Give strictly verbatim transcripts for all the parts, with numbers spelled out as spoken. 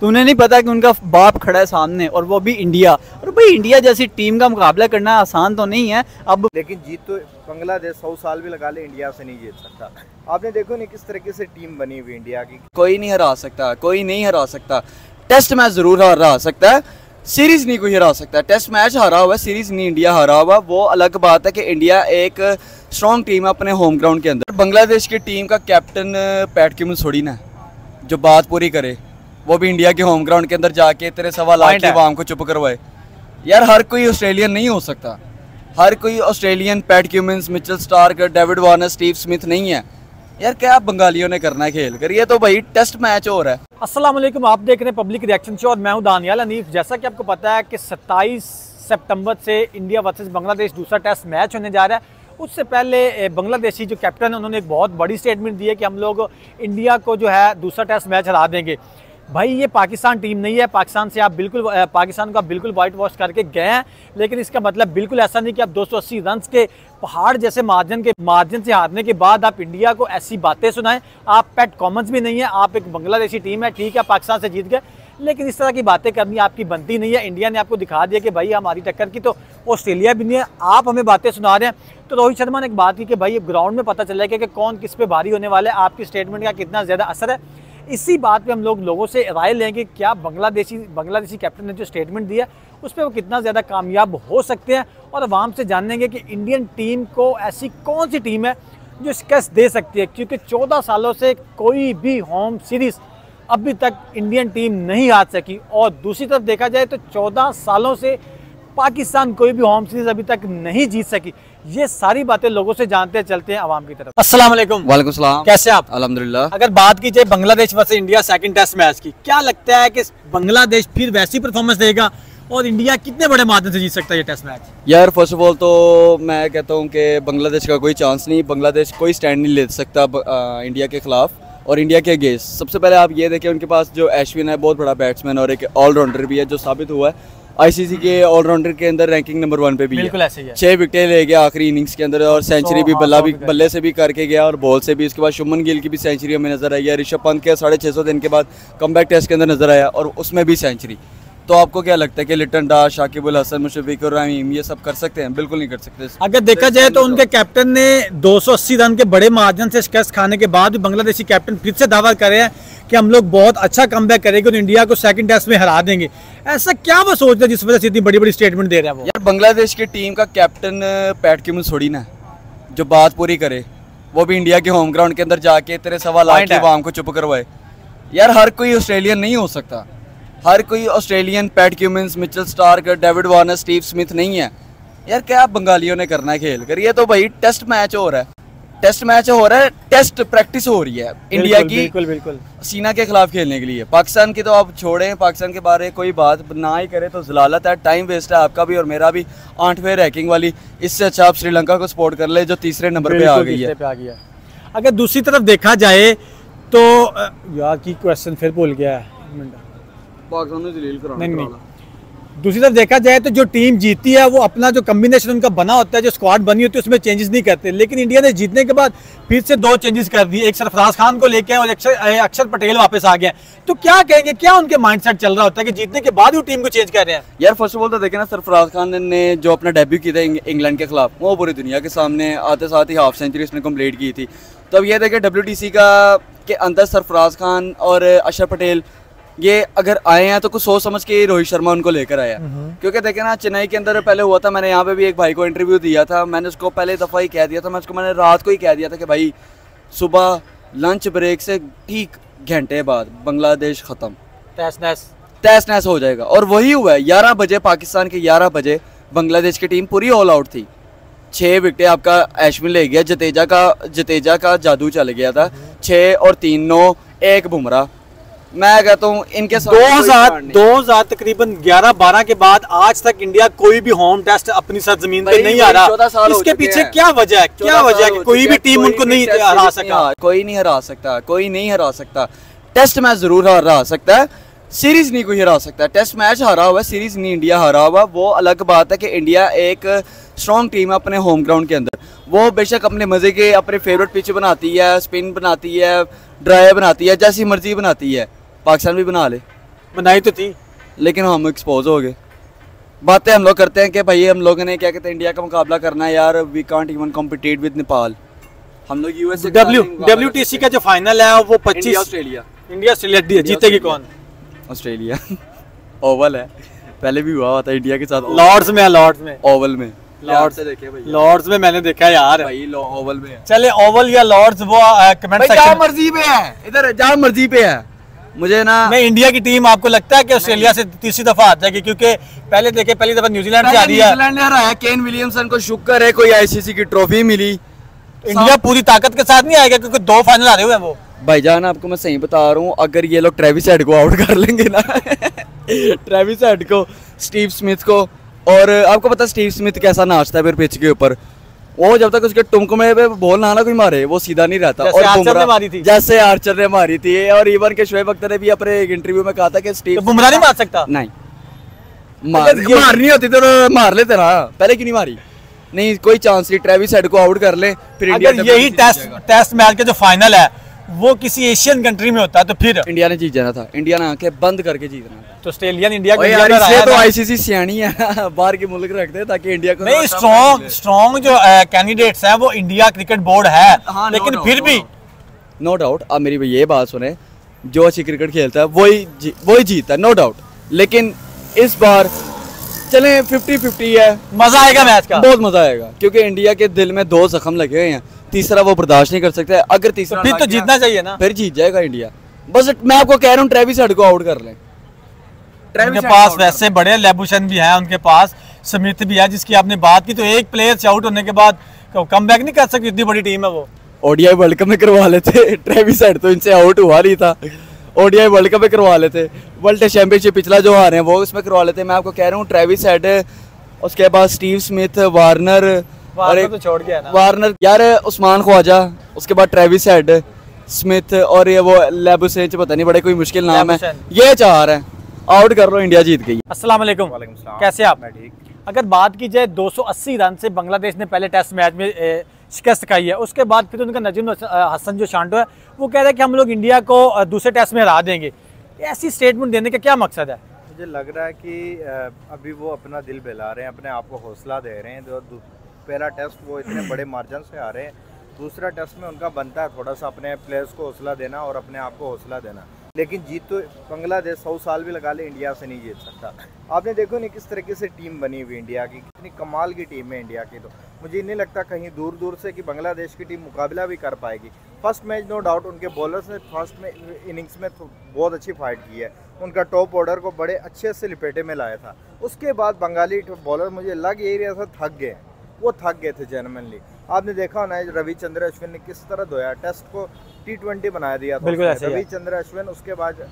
तो उन्हें नहीं पता कि उनका बाप खड़ा है सामने, और वो भी इंडिया। और भाई इंडिया जैसी टीम का मुकाबला करना आसान तो नहीं है अब। लेकिन जीत तो बांग्लादेश सौ साल भी लगा ले इंडिया से नहीं जीत सकता। आपने देखो ना किस तरीके से टीम बनी हुई इंडिया की, कोई नहीं हरा सकता, कोई नहीं हरा सकता। टेस्ट मैच जरूर हरा सकता है, सीरीज नहीं कोई हरा सकता। टेस्ट मैच हारा हुआ, सीरीज नहीं इंडिया हारा हुआ। वो अलग बात है कि इंडिया एक स्ट्रॉन्ग टीम है अपने होम ग्राउंड के अंदर। बांग्लादेश की टीम का कैप्टन पैट कमिंस थोड़ी ना जो बात पूरी करे, वो भी इंडिया के होम ग्राउंड के अंदर जाके तेरे सवा लाख की आवाम को चुप करवाए। यार हर कोई ऑस्ट्रेलियन नहीं हो सकता, हर कोई Australian Pat Cummins, Mitchell Starc, David Warner, Steve Smith नहीं है। यार क्या बंगालियों ने करना है खेल कर, ये तो भाई टेस्ट मैच हो रहा है। अस्सलाम वालेकुम, आप देख रहे हैं पब्लिक रिएक्शन शो और मैं हूँ दानियाल अनीफ। जैसा कि आपको पता है कि सत्ताईस सितंबर से इंडिया वर्सेस बांग्लादेश दूसरा टेस्ट मैच होने जा रहा है। उससे पहले बांग्लादेशी जो कैप्टन है उन्होंने एक बहुत बड़ी स्टेटमेंट दी है कि हम लोग इंडिया को जो है दूसरा टेस्ट मैच हरा देंगे। भाई ये पाकिस्तान टीम नहीं है, पाकिस्तान से आप बिल्कुल पाकिस्तान को आप बिल्कुल वाइट वॉश करके गए हैं, लेकिन इसका मतलब बिल्कुल ऐसा नहीं कि आप दो सौ अस्सी रन के पहाड़ जैसे मार्जिन के मार्जिन से हारने के बाद आप इंडिया को ऐसी बातें सुनाएं। आप पैट कॉमन्स भी नहीं है, आप एक बांग्लादेशी टीम है, ठीक है पाकिस्तान से जीत गए, लेकिन इस तरह की बातें करनी आपकी बनती नहीं है। इंडिया ने आपको दिखा दिया कि भाई हमारी टक्कर की तो ऑस्ट्रेलिया भी नहीं है, आप हमें बातें सुना रहे हैं। तो रोहित शर्मा ने एक बात की कि भाई ग्राउंड में पता चला कि कौन किस पे भारी होने वाला है, आपकी स्टेटमेंट का कितना ज़्यादा असर है। इसी बात पे हम लोग लोगों से राय लेंगे कि क्या बांग्लादेशी बांग्लादेशी कैप्टन ने जो स्टेटमेंट दिया उस पर वो कितना ज़्यादा कामयाब हो सकते हैं, और आवाम से जानेंगे कि इंडियन टीम को ऐसी कौन सी टीम है जो शिकस्त दे सकती है, क्योंकि चौदह सालों से कोई भी होम सीरीज़ अभी तक इंडियन टीम नहीं हार सकी। और दूसरी तरफ देखा जाए तो चौदह सालों से पाकिस्तान कोई भी होम सीरीज अभी तक नहीं जीत सकी। ये सारी बातें लोगों से जानते हैं, चलते हैं आवाम की तरफ। अस्सलाम वालेकुम। वालेकुम सलाम, कैसे आप? अल्हम्दुलिल्लाह। अगर बात की जाए Bangladesh versus India second test match की, क्या लगता है कि बांग्लादेश फिर वैसी परफॉर्मेंस देगा और इंडिया कितने बड़े माध्यम से जीत सकता है ये टेस्ट मैच? यार फर्स्ट ऑफ ऑल तो मैं कहता हूँ कि बांग्लादेश का कोई चांस नहीं, बांग्लादेश कोई स्टैंड नहीं ले सकता इंडिया के खिलाफ और इंडिया के अगेंस्ट। सबसे पहले आप ये देखें उनके पास जो अश्विन है बहुत बड़ा बैट्समैन और एक ऑलराउंडर भी है जो साबित हुआ है आईसीसी के ऑलराउंडर के अंदर रैंकिंग नंबर वन पे भी है। छह विकेटें ले गया आखिरी इनिंग्स के अंदर और सेंचुरी भी बल्ला भी बल्ले से भी करके गया और बॉल से भी। उसके बाद शुभमन गिल की भी सेंचुरी हमें नजर आई है, ऋषभ पंत के साढ़े छः सौ दिन के बाद कमबैक टेस्ट के अंदर नजर आया और उसमें भी सेंचुरी। तो आपको क्या लगता है कि लिटन दास, शाकिब अल हसन, मुशफिकुर रहीम ये सब कर सकते हैं? बिल्कुल नहीं कर सकते। अगर देखा जाए तो उनके कैप्टन ने दो सौ अस्सी रन के बड़े मार्जिन से शिकस्त खाने के बाद भी बांग्लादेशी कैप्टन फिर से दावा कर रहे हैं कि हम लोग बहुत अच्छा कमबैक करेंगे और इंडिया को सेकंड टेस्ट में हरा देंगे। ऐसा क्या वो सोचते हैं जिस वजह से इतनी बड़ी बड़ी स्टेटमेंट दे रहे हैं वो? यार बांग्लादेश की टीम का कैप्टन पैट कमिंस थोड़ी ना जो बात पूरी करे, वो भी इंडिया के होम ग्राउंड के अंदर जाके तेरे सवा लाख की आवाम को चुप करवाए। यार हर कोई ऑस्ट्रेलियन नहीं हो सकता, हर कोई Australian Pat Cummins, Mitchell Starc, David Warner, Steve Smith नहीं है। यार क्या बंगालियों ने करना है खेल कर, ये तो भाई टेस्ट मैच हो रहा है, टेस्ट मैच हो रहा है, टेस्ट प्रैक्टिस हो रही है इंडिया बिल्कुल, की बिल्कुल बिल्कुल सीना के खिलाफ खेलने के लिए। पाकिस्तान की तो आप छोड़ें, पाकिस्तान के बारे कोई बात ना ही करें तो जलालत है, टाइम वेस्ट है आपका भी और मेरा भी। आठवें रैंकिंग वाली, इससे अच्छा आप श्रीलंका को सपोर्ट कर ले जो तीसरे नंबर पर आ गई है। अगर दूसरी तरफ देखा जाए तो यार की क्वेश्चन फिर भूल गया है, नहीं नहीं दूसरी तरफ देखा जाए तो जो टीम जीती है वो अपना जो कम्बिनेशन उनका बना होता है, जो स्क्वाड बनी होती है उसमें चेंजेस नहीं करते, लेकिन इंडिया ने जीतने के बाद फिर से दो चेंजेस कर दिए, एक सरफराज खान को लेके और अक्षर पटेल वापस आ गया। तो क्या कहेंगे, क्या उनके माइंडसेट चल रहा होता है कि जीतने के बाद वो टीम को चेंज कर रहे हैं? यार फर्स्ट ऑफ ऑल तो देखे ना, सरफराज खान ने जो अपना डेब्यू किया था इंग्लैंड के खिलाफ वो पूरी दुनिया के सामने आते साथ ही हाफ सेंचुरी उसने कम्प्लीट की थी। तो अब यह देखिए डब्ल्यू टी सी का के अंदर सरफराज खान और अक्षर पटेल ये अगर आए हैं तो कुछ सोच समझ के रोहित शर्मा उनको लेकर आया, क्योंकि देखे ना चेन्नई के अंदर पहले हुआ था, मैंने यहाँ पे भी एक भाई को इंटरव्यू दिया था, मैंने उसको पहले दफ़ा ही कह दिया था, मैं उसको मैंने रात को ही कह दिया था कि भाई सुबह लंच ब्रेक से ठीक घंटे बाद बांग्लादेश ख़त्म, तहस नहस तहस नहस हो जाएगा। और वही हुआ है, ग्यारह बजे पाकिस्तान के ग्यारह बजे बांग्लादेश की टीम पूरी ऑल आउट थी, छः विकेटें आपका अश्विन ले गया, जडेजा का जडेजा का जादू चल गया था, छः और तीन नौ, एक बुमराह। मैं कहता हूँ इनके दो हज़ार तकरीबन ग्यारह बारह के बाद आज तक इंडिया कोई भी होम टेस्ट अपनी सरजमीन पे नहीं आ रहा, इसके पीछे क्या वजह है? क्या वजह है कि कोई भी टीम उनको नहीं हरा सकता, कोई नहीं हरा सकता, कोई नहीं हरा सकता। टेस्ट मैच जरूर हरा सकता है, सीरीज नहीं कोई हरा सकता। टेस्ट मैच हारा हुआ, सीरीज नहीं इंडिया हारा हुआ। वो अलग बात है कि इंडिया एक स्ट्रॉन्ग टीम है अपने होम ग्राउंड के अंदर, वो बेशक अपने मजे के अपने फेवरेट पिच बनाती है, स्पिन बनाती है, ड्राई बनाती है, जैसी मर्जी बनाती है, पाकिस्तान भी बना ले बनाई तो थी लेकिन हम एक्सपोज हो गए। बातें हम लोग करते हैं कि भाई हम लोगों ने क्या कहते हैं इंडिया का मुकाबला करना है यार, we can't even compete with Nepal. हम लोग USA W W T C का जो फाइनल है वो पच्चीस ऑस्ट्रेलिया इंडिया ऑस्ट्रेलिया जीतेगी कौन? ऑस्ट्रेलिया। ओवल है, पहले भी हुआ था इंडिया के साथ लॉर्ड्स में, लॉर्ड्स में ओवल में लॉर्ड्स देखे भाई, लॉर्ड्स में मैंने देखा यार भाई ओवल में। चले ओवल या लॉर्ड्स वो कमेंट सेक्शन जहाँ मर्जी पे है, इधर जहाँ मर्जी पे है। मुझे ना मैं इंडिया की टीम आपको लगता है कि ऑस्ट्रेलिया से तीसरी दफा आ जाएगी क्योंकि पहले देखे पहली दफा न्यूजीलैंड से आ रही है। न्यूजीलैंड ने हराया, केन विलियमसन को शुक्र है कोई आईसीसी की ट्रॉफी मिली। इंडिया पूरी ताकत के साथ नहीं आएगा क्योंकि दो फाइनल आ रहे हुए हैं वो। भाईजान आपको मैं सही बता रहा हूँ, अगर ये लोग ट्रेविस हेड को आउट कर लेंगे ना ट्रेविस हेड को, स्टीव स्मिथ को, और आपको पता स्टीव स्मिथ कैसा नाचता है फिर पिच के ऊपर, वो जब तक उसके टुमकुम में बॉल ना ना कोई मारे वो सीधा नहीं रहता। जैसे और आर्चर ने मारी थी, जैसे आर्चर ने मारी थी, और इवन के शोएब अख्तर ने भी अपने इंटरव्यू में कहा था कि स्टीव तो बुमराह नहीं मार सकता। नहीं मार, मारनी होती तो मार लेते ना, पहले क्यों नहीं मारी? नहीं कोई चांस नहीं, ट्रेविस हेड को आउट कर ले फिर अगर यही टेस्ट मैच का जो फाइनल है वो किसी एशियन कंट्री में होता तो फिर इंडिया ने जीत जाना था, इंडिया ने आंखें बंद करके जीतना था। तो ऑस्ट्रेलिया ने इंडिया को इसलिए तो आईसीसी सियानी है बाहर के मुल्क रखते हैं ताकि इंडिया को नहीं स्ट्रॉन्ग स्ट्रॉन्ग जो कैंडिडेट्स हैं वो इंडिया क्रिकेट बोर्ड है। हाँ, लेकिन no doubt, फिर no भी नो डाउट आप मेरी ये बात सुने, जो अच्छी क्रिकेट खेलता है वही वही जीतता है नो डाउट, लेकिन इस बार चले फिफ्टी फिफ्टी है, मजा आएगा मैच का, बहुत मजा आएगा क्योंकि इंडिया के दिल में दो जख्म लगे हुए हैं, तीसरा वो बर्दाश्त नहीं कर सकता है। अगर तीसरा फिर तो जीतना चाहिए ना, फिर जीत जाएगा इंडिया। बस मैं आपको कह रहा हूँ ट्रेविस हेड को आउट कर लें। ट्रेविस हेड पास वैसे बड़े लेबुशन भी हैं उनके पास, स्मिथ भी है जिसकी आपने बात की, तो एक प्लेयर आउट होने के बाद कमबैक नहीं कर सकती, इतनी बड़ी टीम है वो। ओडीआई वर्ल्ड कप में करवा लेते, ट्रेविस हेड तो इनसे आउट हुआ नहीं था, ओडीआई वर्ल्ड कप में करवा लेते, वर्ल्ड चैंपियनशिप पिछला जो हारे हैं वो उसमें करवा लेते। मैं आपको कह रहा हूँ ट्रेविस हेड, उसके बाद स्टीव स्मिथ, वार्नर वार्नर तो छोड़ गया ना, वार्नर यार, उस्मान ख्वाजा, उसके बाद ट्रेविस हेड, स्मिथ और ये वो लेबुसेंच, पता नहीं बड़े कोई मुश्किल नाम है, ये चार हैं, आउट कर लो इंडिया जीत गई। अस्सलाम वालेकुम। वालेकुम सलाम, कैसे आप? मैं ठीक। अगर बात की जाए दो सौ अस्सी रन से बांग्लादेश ने पहले टेस्ट मैच में शिकस्त खाई है, उसके बाद फिर उनका नजीम हसन जो शांटो है वो कह रहा है कि हम लोग इंडिया को दूसरे टेस्ट में हरा देंगे, ऐसी स्टेटमेंट देने का क्या मकसद है? मुझे लग रहा है कि अभी वो अपना दिल बहला रहे हैं, अपने आप को हौसला दे रहे हैं। पहला टेस्ट वो इतने बड़े मार्जिन से आ रहे हैं, दूसरा टेस्ट में उनका बनता है थोड़ा सा अपने प्लेयर्स को हौसला देना और अपने आप को हौसला देना। लेकिन जीत तो बांग्लादेश सौ साल भी लगा ले इंडिया से नहीं जीत सकता। आपने देखो नहीं किस तरीके से टीम बनी हुई इंडिया की, कितनी कमाल की टीम है इंडिया की। तो मुझे नहीं लगता कहीं दूर दूर से कि बांग्लादेश की टीम मुकाबला भी कर पाएगी। फर्स्ट मैच नो डाउट उनके बॉलर्स ने फर्स्ट में इनिंग्स में बहुत अच्छी फाइट की है, उनका टॉप ऑर्डर को बड़े अच्छे से लपेटे में लाया था। उसके बाद बंगाली बॉलर मुझे लग यही रहा था थक गए, वो थक गए थे जेन्युइनली। आपने देखा होना रविचंद्र अश्विन ने किस तरह धोया, टेस्ट को टी ट्वेंटी बना दिया था रविचंद्र अश्विन, उसके बाद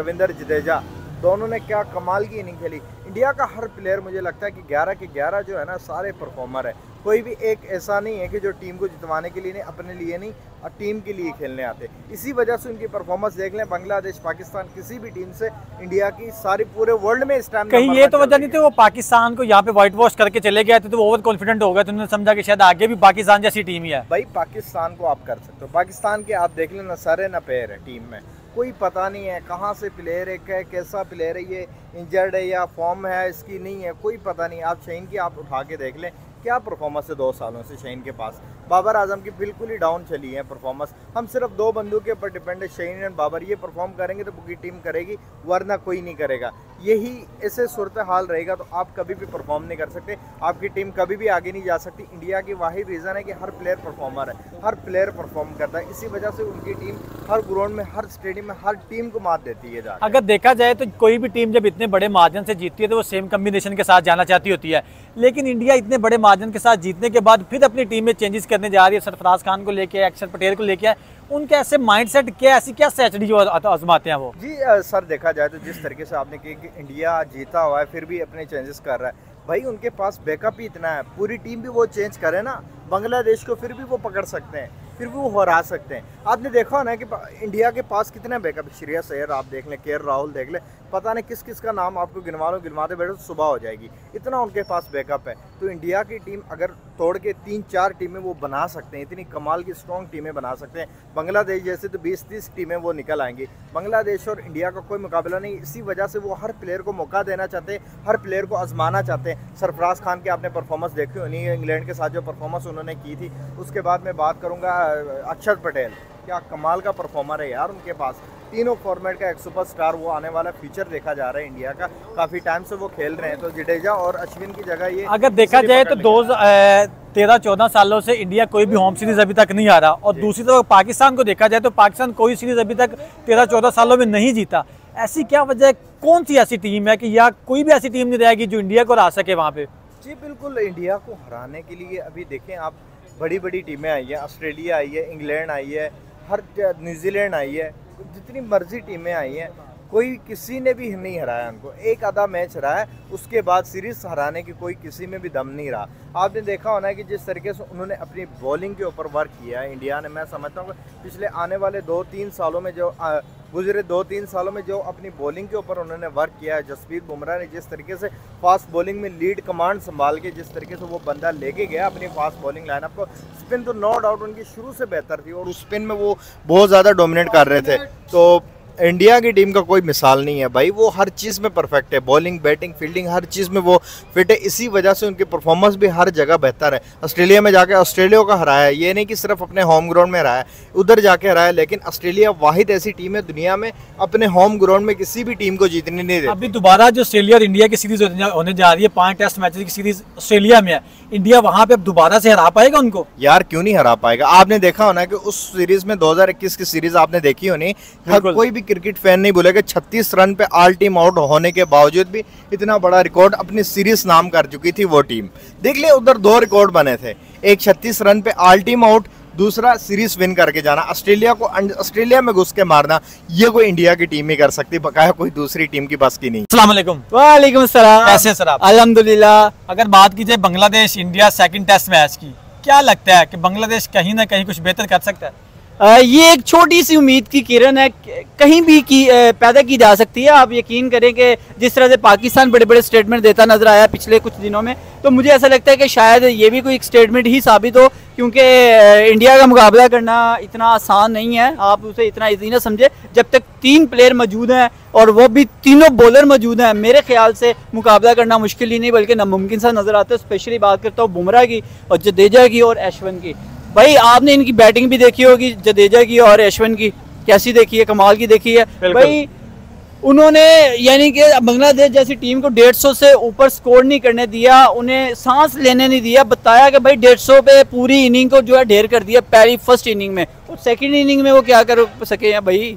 रविंद्र जडेजा, दोनों ने क्या कमाल की इनिंग खेली। इंडिया का हर प्लेयर मुझे लगता है कि ग्यारह के ग्यारह जो है ना सारे परफॉर्मर है, कोई भी एक ऐसा नहीं है कि जो टीम को जितवाने के लिए नहीं, अपने लिए नहीं और टीम के लिए खेलने आते। इसी वजह से उनकी परफॉर्मेंस देख लें, बांग्लादेश पाकिस्तान किसी भी टीम से इंडिया की सारी पूरे वर्ल्ड में इस टाइम कहीं ये तो वजह नहीं थी वो पाकिस्तान को यहाँ पे व्हाइट वॉश करके चले गए थे तो वो ओवर कॉन्फिडेंट हो गए थे, उन्होंने समझा कि शायद आगे भी पाकिस्तान जैसी टीम ही है। भाई पाकिस्तान को आप कर सकते हो, पाकिस्तान के आप देख लें ना सारे ना पैर है टीम में, कोई पता नहीं है कहाँ से प्लेयर है, क्या कैसा प्लेयर है, ये इंजर्ड है या फॉर्म है इसकी नहीं है, कोई पता नहीं। आप शहीन की आप उठा के देख लें क्या परफॉर्मेंस है दो सालों से शहीन के पास, बाबर आजम की बिल्कुल ही डाउन चली है परफॉर्मेंस। हम सिर्फ दो बंदों के ऊपर डिपेंड है, शहीन एंड बाबर, ये परफॉर्म करेंगे तो पूरी टीम करेगी वरना कोई नहीं करेगा। यही ऐसे सूरत हाल रहेगा तो आप कभी भी परफॉर्म नहीं कर सकते, आपकी टीम कभी भी आगे नहीं जा सकती। इंडिया की वाहिद रीज़न है कि हर प्लेयर परफॉर्मर है, हर प्लेयर परफॉर्म करता है, इसी वजह से उनकी टीम हर ग्राउंड में हर स्टेडियम में हर टीम को मात देती है। अगर देखा जाए तो कोई भी टीम जब इतने बड़े मार्जिन से जीतती है तो वो सेम कम्बिनेशन के साथ जाना चाहती होती है, लेकिन इंडिया इतने बड़े मार्जिन के साथ जीतने के बाद फिर अपनी टीम में चेंजेस करने जा रही है, सरफराज खान को लेके, अक्षर पटेल को लेके, उनके ऐसे माइंडसेट क्या ऐसी क्या स्ट्रेटजी जो आजमाते हैं वो? जी आ, सर देखा जाए तो जिस तरीके से आपने कहा कि इंडिया जीता हुआ है फिर भी अपने चेंजेस कर रहा है, भाई उनके पास बैकअप ही इतना है, पूरी टीम भी वो चेंज करे ना बांग्लादेश को फिर भी वो पकड़ सकते हैं, फिर भी वो हरा सकते हैं। आपने देखा हो ना कि इंडिया के पास कितने बैकअप, श्रेयस अय्यर आप देख लें, के राहुल देख लें, पता नहीं किस किस का नाम आपको गिनवा लो, गिनवाते बैठो सुबह हो जाएगी, इतना उनके पास बैकअप है। तो इंडिया की टीम अगर तोड़ के तीन चार टीमें वो बना सकते हैं, इतनी कमाल की स्ट्रॉन्ग टीमें बना सकते हैं। बांग्लादेश जैसे तो बीस तीस टीमें वो निकल आएंगी। बांग्लादेश और इंडिया का कोई मुकाबला नहीं, इसी वजह से वो हर प्लेयर को मौका देना चाहते हैं, हर प्लेयर को आजमाना चाहते हैं। सरफराज खान के आपने परफॉर्मेंस देखी होनी, इंग्लैंड के साथ जो परफॉर्मेंस उन्होंने की थी। उसके बाद मैं बात करूँगा अक्षर पटेल, क्या कमाल का परफॉर्मर है यार उनके पास। तीनों फॉर्मेट का एक सुपर स्टार वो आने वाला फ्यूचर देखा जा रहा है इंडिया का, काफ़ी टाइम से वो खेल रहे हैं। तो जडेजा और अश्विन की जगह ये अगर देखा जाए तो दो तेरह चौदह सालों से इंडिया कोई भी होम सीरीज़ अभी तक नहीं आ रहा। और दूसरी तरफ पाकिस्तान को देखा जाए तो पाकिस्तान कोई सीरीज़ अभी तक तेरह चौदह सालों में नहीं जीता। ऐसी क्या वजह है, कौन सी ऐसी टीम है कि या कोई भी ऐसी टीम नहीं रहेगी जो इंडिया को हरा सके वहाँ पर? जी बिल्कुल, इंडिया को हराने के लिए अभी देखें आप, बड़ी बड़ी टीमें आई हैं, ऑस्ट्रेलिया आई है, इंग्लैंड आई है, हर न्यूजीलैंड आई है, जितनी मर्जी टीमें आई हैं, कोई किसी ने भी नहीं हराया उनको। एक आधा मैच हराया, उसके बाद सीरीज़ हराने की कोई किसी में भी दम नहीं रहा। आपने देखा होना है कि जिस तरीके से उन्होंने अपनी बॉलिंग के ऊपर वर्क किया है इंडिया ने, मैं समझता हूँ पिछले आने वाले दो तीन सालों में जो आ, गुजरे दो तीन सालों में जो अपनी बॉलिंग के ऊपर उन्होंने वर्क किया है, जसप्रीत बुमराह ने जिस तरीके से फास्ट बॉलिंग में लीड कमांड संभाल के जिस तरीके से वो बंदा लेके गया अपनी फास्ट बॉलिंग लाइनअप को, स्पिन तो नो डाउट उनकी शुरू से बेहतर थी और उस स्पिन में वो बहुत ज़्यादा डोमिनेट कर रहे थे। तो इंडिया की टीम का कोई मिसाल नहीं है भाई, वो हर चीज़ में परफेक्ट है, बॉलिंग बैटिंग फील्डिंग हर चीज़ में वो फिट है। इसी वजह से उनकी परफॉर्मेंस भी हर जगह बेहतर है। ऑस्ट्रेलिया में जाके ऑस्ट्रेलिया का हराया, ये नहीं कि सिर्फ अपने होम ग्राउंड में हराया, उधर जाके हराया। लेकिन ऑस्ट्रेलिया वाहिद ऐसी टीम है दुनिया में अपने होम ग्राउंड में किसी भी टीम को जीतने नहीं देती। अभी दोबारा जो ऑस्ट्रेलिया और इंडिया की सीरीज होने जा रही है, पाँच टेस्ट मैच की सीरीज ऑस्ट्रेलिया में है, इंडिया वहाँ पे दोबारा से हरा पाएगा उनको? यार क्यों नहीं हरा पाएगा। आपने देखा होना कि उस सीरीज में दो हजार इक्कीस की सीरीज आपने देखी होनी, हर कोई भी क्रिकेट फैन नहीं बोलेगा, छत्तीस रन पे ऑल टीम आउट होने के बावजूद भी इतना बड़ा रिकॉर्ड अपनी सीरीज नाम कर चुकी थी वो टीम। देख ले उधर दो रिकॉर्ड बने थे, एक छत्तीस रन पे ऑल टीम आउट, दूसरा सीरीज विन करके जाना, ऑस्ट्रेलिया को ऑस्ट्रेलिया में घुस के मारना। ये कोई इंडिया की टीम ही कर सकती, बकाया कोई दूसरी टीम की बस की नहीं। अस्सलामुअलैकुम। वालेकुम सलाम, कैसे हैं सर आप? अल्हम्दुलिल्लाह। अगर बात की जाए Bangladesh India second test match की, क्या लगता है कि बांग्लादेश कहीं ना कहीं कुछ बेहतर कर सकता है? ये एक छोटी सी उम्मीद की किरण है, कहीं भी की पैदा की जा सकती है। आप यकीन करें कि जिस तरह से पाकिस्तान बड़े बड़े स्टेटमेंट देता नजर आया पिछले कुछ दिनों में, तो मुझे ऐसा लगता है कि शायद ये भी कोई एक स्टेटमेंट ही साबित हो, क्योंकि इंडिया का मुकाबला करना इतना आसान नहीं है। आप उसे इतना ईजी ना समझे, जब तक तीन प्लेयर मौजूद हैं और वो भी तीनों बॉलर मौजूद हैं, मेरे ख्याल से मुकाबला करना मुश्किल ही नहीं बल्कि नामुमकिन सा नज़र आता है। स्पेशली बात करता हूँ बुमराह की और जडेजा की और अश्विन की। भाई आपने इनकी बैटिंग भी देखी होगी, जडेजा की और अश्विन की, कैसी देखी है? कमाल की देखी है भाई। उन्होंने यानी कि बांग्लादेश जैसी टीम को डेढ़ सौ से ऊपर स्कोर नहीं करने दिया, उन्हें सांस लेने नहीं दिया, बताया कि भाई डेढ़ सौ पे पूरी इनिंग को जो है ढेर कर दिया, पहली फर्स्ट इनिंग में। और सेकंड इनिंग में वो क्या कर सके हैं भाई?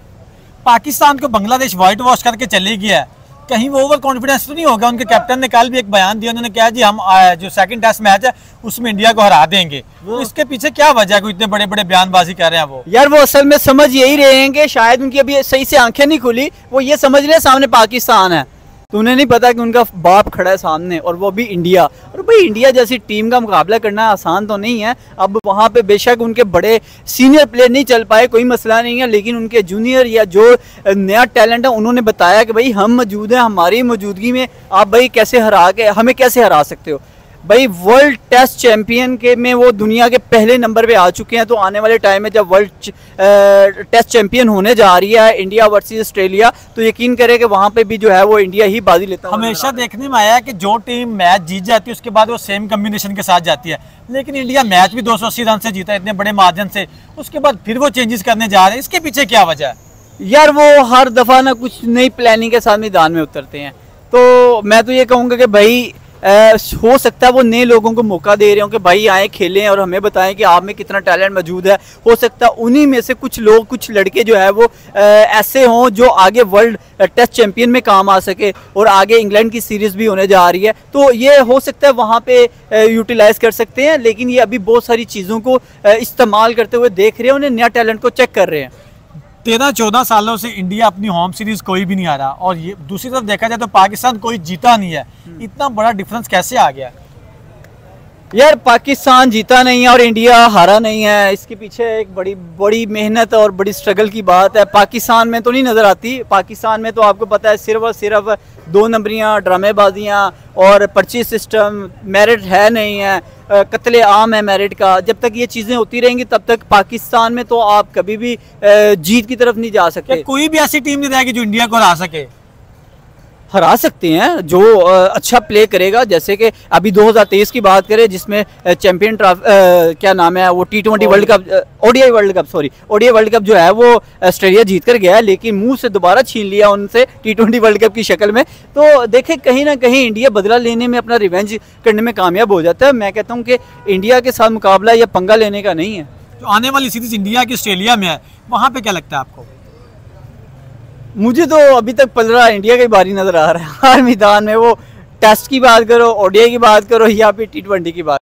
पाकिस्तान को बांग्लादेश वाइट वॉश करके चली गया है, कहीं वो ओवर कॉन्फिडेंस तो नहीं होगा? उनके कैप्टन ने कल भी एक बयान दिया, उन्होंने कहा जी हम जो सेकंड टेस्ट मैच है उसमें इंडिया को हरा देंगे। तो इसके पीछे क्या वजह है कि इतने बड़े बड़े बयानबाजी कर रहे हैं वो? यार वो असल में समझ यही रहे हैं कि शायद उनकी अभी सही से आंखें नहीं खुली, वो ये समझ रहे हैं सामने पाकिस्तान है, तो उन्हें नहीं पता कि उनका बाप खड़ा है सामने, और वो भी इंडिया। और भाई इंडिया जैसी टीम का मुकाबला करना आसान तो नहीं है। अब वहाँ पे बेशक उनके बड़े सीनियर प्लेयर नहीं चल पाए, कोई मसला नहीं है, लेकिन उनके जूनियर या जो नया टैलेंट है उन्होंने बताया कि भाई हम मौजूद हैं, हमारी मौजूदगी में आप भाई कैसे हरा के हमें कैसे हरा सकते हो? भाई वर्ल्ड टेस्ट चैम्पियन के में वो दुनिया के पहले नंबर पे आ चुके हैं, तो आने वाले टाइम में जब वर्ल्ड टेस्ट चैम्पियन होने जा रही है इंडिया वर्सेस ऑस्ट्रेलिया, तो यकीन करें कि वहाँ पे भी जो है वो इंडिया ही बाजी लेता है। हमेशा देखने में आया है कि जो टीम मैच जीत जाती है उसके बाद वो सेम कम्बिनेशन के साथ जाती है, लेकिन इंडिया मैच भी दो सौ अस्सी रन से जीता है इतने बड़े मार्जिन से, उसके बाद फिर वो चेंजेस करने जा रहे हैं। इसके पीछे क्या वजह है? यार वो हर दफ़ा ना कुछ नई प्लानिंग के साथ मैदान में उतरते हैं, तो मैं तो ये कहूँगा कि भाई Uh, हो सकता है वो नए लोगों को मौका दे रहे हो कि भाई आए खेलें और हमें बताएं कि आप में कितना टैलेंट मौजूद है। हो सकता है उन्हीं में से कुछ लोग कुछ लड़के जो है वो uh, ऐसे हों जो आगे वर्ल्ड टेस्ट चैम्पियन में काम आ सके, और आगे इंग्लैंड की सीरीज़ भी होने जा रही है, तो ये हो सकता है वहाँ पे यूटिलाइज़ कर सकते हैं। लेकिन ये अभी बहुत सारी चीज़ों को इस्तेमाल करते हुए देख रहे हैं, उन्हें नया टैलेंट को चेक कर रहे हैं। तेरह चौदह सालों से इंडिया अपनी होम सीरीज कोई भी नहीं आ रहा, और ये दूसरी तरफ देखा जाए तो पाकिस्तान कोई जीता नहीं है, इतना बड़ा डिफरेंस कैसे आ गया? यार पाकिस्तान जीता नहीं है और इंडिया हारा नहीं है, इसके पीछे एक बड़ी बड़ी मेहनत और बड़ी स्ट्रगल की बात है। पाकिस्तान में तो नहीं नज़र आती, पाकिस्तान में तो आपको पता है सिर्फ और सिर्फ दो नंबरियाँ, ड्रामेबाजियाँ और पर्ची सिस्टम, मेरिट है नहीं है। कत्ले आम है मेरिट का, जब तक ये चीज़ें होती रहेंगी तब तक पाकिस्तान में तो आप कभी भी जीत की तरफ नहीं जा सकते। कोई भी ऐसी टीम नहीं रहेगी जो इंडिया को हरा सके। हरा सकते हैं जो अच्छा प्ले करेगा, जैसे कि अभी दो हज़ार तेईस की बात करें जिसमें चैंपियन ट्रॉफी क्या नाम है वो T twenty world cup ODI world cup sorry ODI world cup जो है वो ऑस्ट्रेलिया जीत कर गया है, लेकिन मुंह से दोबारा छीन लिया उनसे टी ट्वेंटी वर्ल्ड कप की शक्ल में। तो देखें कहीं ना कहीं इंडिया बदला लेने में अपना रिवेंज करने में कामयाब हो जाता है। मैं कहता हूँ कि इंडिया के साथ मुकाबला या पंगा लेने का नहीं है। जो आने वाली सीरीज इंडिया की ऑस्ट्रेलिया में है वहाँ पर क्या लगता है आपको? मुझे तो अभी तक पंद्रह इंडिया की बारी नज़र आ रहा है हर मैदान में, वो टेस्ट की बात करो, ओडीआई की बात करो या फिर टी ट्वेंटी की बात।